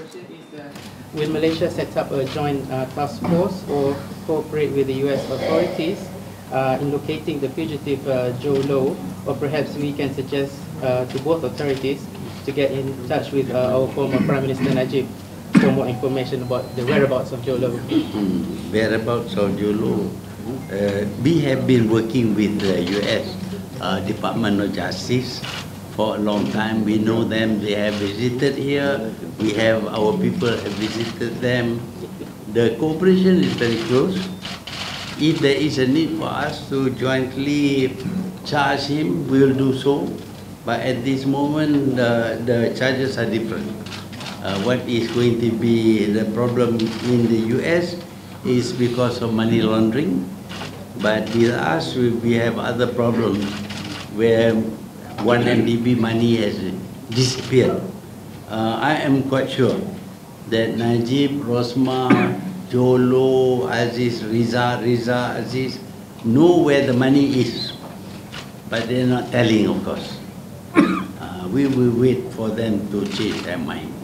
question is, will Malaysia set up a joint task force or cooperate with the US authorities in locating the fugitive Joe Low, or perhaps we can suggest to both authorities to get in touch with our former Prime Minister Najib for more information about the whereabouts of Joe Low? Whereabouts of Joe Low? We have been working with the US Department of Justice for a long time. We know them. They have visited here. We have our people have visited them. The cooperation is very close. If there is a need for us to jointly charge him, we will do so. But at this moment, the charges are different. What is going to be the problem in the US is because of money laundering. But with us, we have other problems where 1MDB money has disappeared. I am quite sure that Najib, Rosmah, Joe Low, Aziz, Riza Aziz know where the money is. But they are not telling, of course. We will wait for them to change their mind.